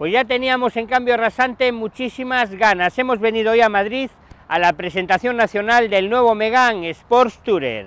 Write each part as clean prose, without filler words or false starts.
Pues ya teníamos en Cambio Rasante muchísimas ganas. Hemos venido hoy a Madrid a la presentación nacional del nuevo Megane Sport Tourer.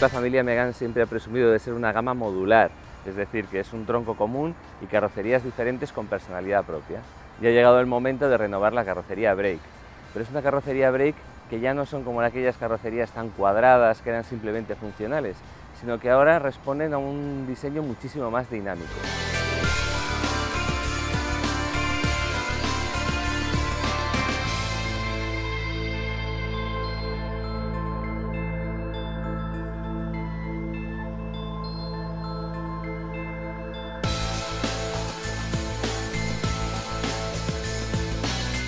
La familia Megane siempre ha presumido de ser una gama modular, es decir, que es un tronco común y carrocerías diferentes con personalidad propia. Ya ha llegado el momento de renovar la carrocería Break, pero es una carrocería Break que ya no son como aquellas carrocerías tan cuadradas que eran simplemente funcionales, sino que ahora responden a un diseño muchísimo más dinámico.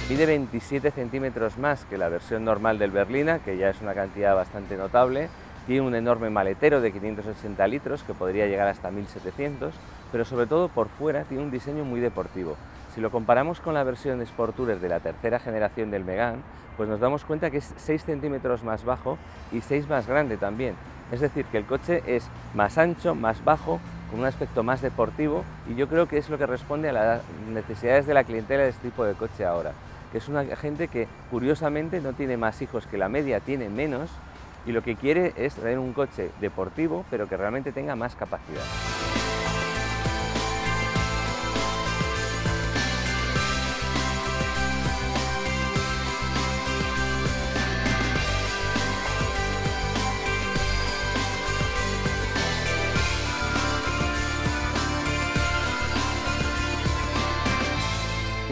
Mide 27 centímetros más que la versión normal del Berlina, que ya es una cantidad bastante notable. Tiene un enorme maletero de 580 litros, que podría llegar hasta 1700, pero sobre todo por fuera tiene un diseño muy deportivo. Si lo comparamos con la versión Sport Tourer de la tercera generación del Megane, pues nos damos cuenta que es 6 centímetros más bajo y 6 más grande también. Es decir, que el coche es más ancho, más bajo, con un aspecto más deportivo, y yo creo que es lo que responde a las necesidades de la clientela de este tipo de coche ahora. Que es una gente que, curiosamente, no tiene más hijos que la media, tiene menos, y lo que quiere es traer un coche deportivo, pero que realmente tenga más capacidad.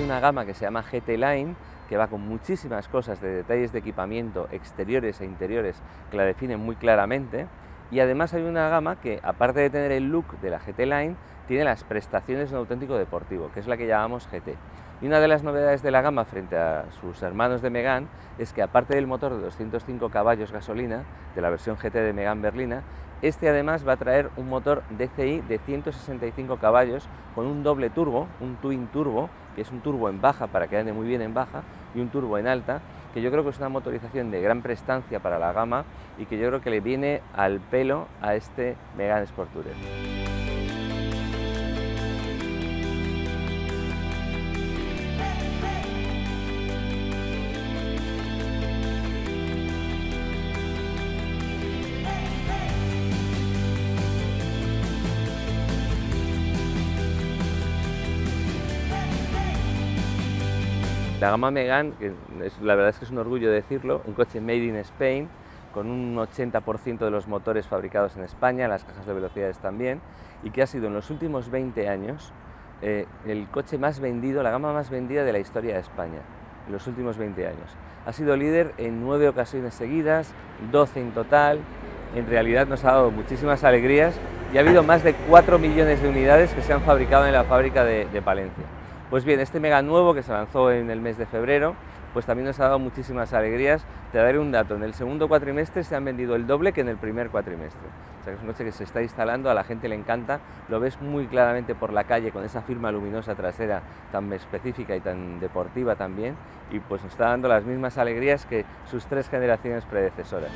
Una gama que se llama GT Line, que va con muchísimas cosas de detalles de equipamiento exteriores e interiores que la definen muy claramente, y además hay una gama que, aparte de tener el look de la GT Line, tiene las prestaciones de un auténtico deportivo, que es la que llamamos GT. Y una de las novedades de la gama frente a sus hermanos de Megane es que, aparte del motor de 205 caballos gasolina de la versión GT de Megane Berlina, este además va a traer un motor DCI de 165 caballos con un doble turbo, un twin turbo, que es un turbo en baja para que ande muy bien en baja, y un turbo en alta, que yo creo que es una motorización de gran prestancia para la gama y que yo creo que le viene al pelo a este Megane Sport Tourer. La gama Megane, que la verdad es que es un orgullo decirlo, un coche made in Spain, con un 80% de los motores fabricados en España, las cajas de velocidades también, y que ha sido en los últimos 20 años el coche más vendido, la gama más vendida de la historia de España, en los últimos 20 años. Ha sido líder en 9 ocasiones seguidas, 12 en total, en realidad nos ha dado muchísimas alegrías y ha habido más de 4 millones de unidades que se han fabricado en la fábrica de Palencia. Pues bien, este Megane nuevo que se lanzó en el mes de febrero, pues también nos ha dado muchísimas alegrías. Te daré un dato, en el segundo cuatrimestre se han vendido el doble que en el primer cuatrimestre. O sea que es un coche que se está instalando, a la gente le encanta, lo ves muy claramente por la calle con esa firma luminosa trasera tan específica y tan deportiva también, y pues nos está dando las mismas alegrías que sus 3 generaciones predecesoras.